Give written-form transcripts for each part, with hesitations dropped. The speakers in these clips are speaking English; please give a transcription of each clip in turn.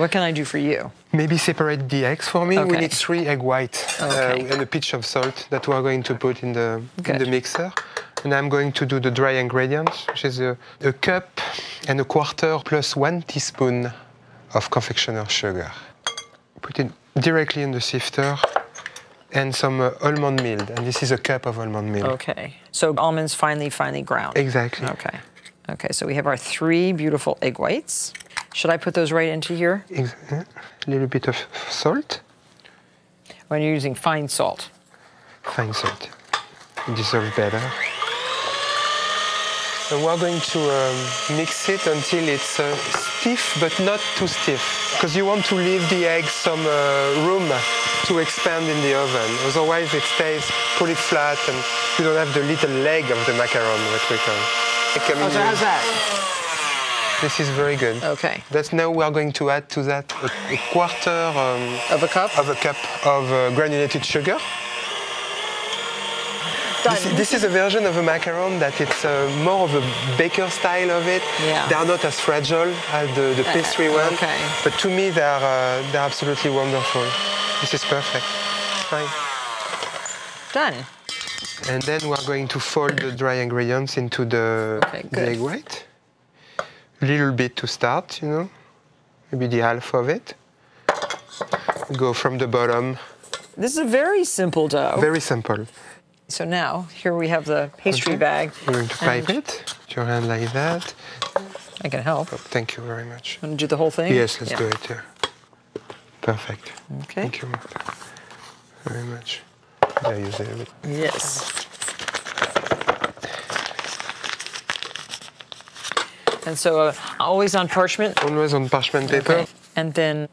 What can I do for you? Maybe separate the eggs for me. Okay. We need 3 egg whites and a pinch of salt that we're going to put in the mixer. And I'm going to do the dry ingredients, which is a cup and a quarter plus 1 teaspoon of confectioner's sugar. Put it directly in the sifter and some almond meal. And this is a cup of almond meal. Okay. So almonds finely ground. Exactly. Okay. Okay, so we have our 3 beautiful egg whites. Should I put those right into here? A little bit of salt. When you're using fine salt. Fine salt. It dissolves better. So we're going to mix it until it's stiff, but not too stiff. Because you want to leave the eggs some room to expand in the oven. Otherwise it stays pretty flat and you don't have the little leg of the macaron, what we call. Oh, so how's that? This is very good. Okay. That's now we are going to add to that a quarter of a cup of granulated sugar. This is a version of a macaron that it's more of a baker style of it. Yeah. They are not as fragile as the pastry one. Okay. But to me, they're absolutely wonderful. This is perfect. Fine. Done. And then we are going to fold the dry ingredients into the egg white. Little bit to start, you know, maybe the half of it. Go from the bottom. This is a very simple dough. Very simple. So now, here we have the pastry bag. We're going to pipe it. Put your hand like that. I can help. Oh, thank you very much. Want to do the whole thing? Yes, let's do it, yeah. Perfect. Okay. Thank you very much. There you have it. Yes. And so always on parchment? Always on parchment paper. Okay. And then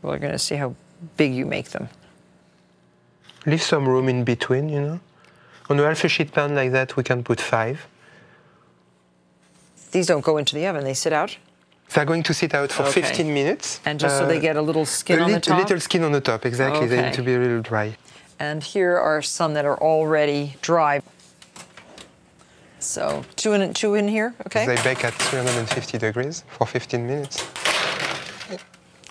we're going to see how big you make them. Leave some room in between, you know. On a half a sheet pan like that, we can put 5. These don't go into the oven, they sit out? They're going to sit out for 15 minutes. And just so they get a little skin on the top? A little skin on the top, exactly. Okay. They need to be a little dry. And here are some that are already dry. So two in here, okay? They bake at 350 degrees for 15 minutes.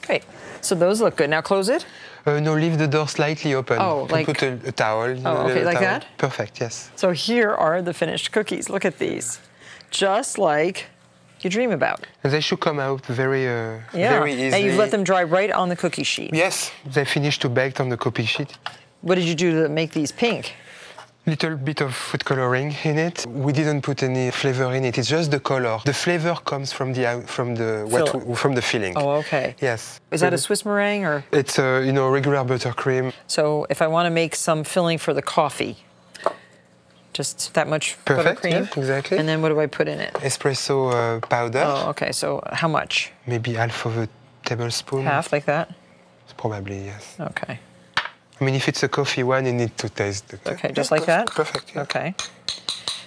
Great. So those look good. Now close it? No, leave the door slightly open. Oh, like... Put a towel. Oh, okay, like that? Perfect, yes. So here are the finished cookies. Look at these. Just like you dream about. And they should come out very easily. And you've let them dry right on the cookie sheet. Yes, they finished to bake on the cookie sheet. What did you do to make these pink? Little bit of food coloring in it. We didn't put any flavor in it. It's just the color. The flavor comes from the filling. Oh, okay. Yes. Is that a Swiss meringue or? It's you know, regular buttercream. So if I want to make some filling for the coffee, just that much buttercream. Yeah, exactly. And then what do I put in it? Espresso powder. Oh, okay. So how much? Maybe half of a tablespoon. Half, like that. Probably, yes. Okay. I mean, if it's a coffee one, you need to taste it. Okay, just like that? Perfect, yeah. Okay.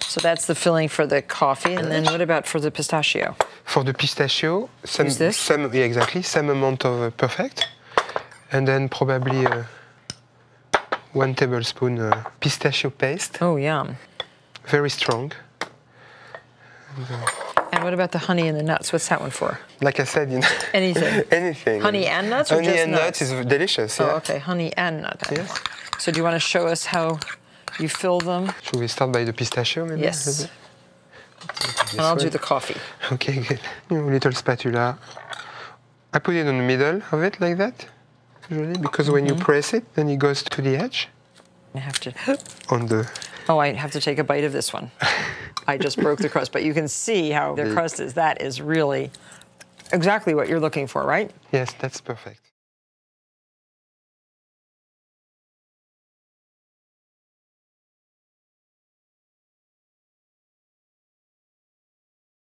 So that's the filling for the coffee, and then what about for the pistachio? For the pistachio, same amount of perfect, and then probably 1 tablespoon pistachio paste. Oh, yum. Very strong. And what about the honey and the nuts? What's that one for? Like I said, you know. Anything. Anything. Honey and nuts or just nuts? Honey and nuts is delicious, yeah. Oh, okay, honey and nuts. Yes. So do you want to show us how you fill them? Should we start by the pistachio, maybe? Yes. And I'll do the coffee. Okay, good. You know, little spatula. I put it in the middle of it like that, usually, because when you press it, then it goes to the edge. I have to... Oh, I have to take a bite of this one. I just broke the crust, but you can see how the crust is. That is really exactly what you're looking for, right? Yes, that's perfect.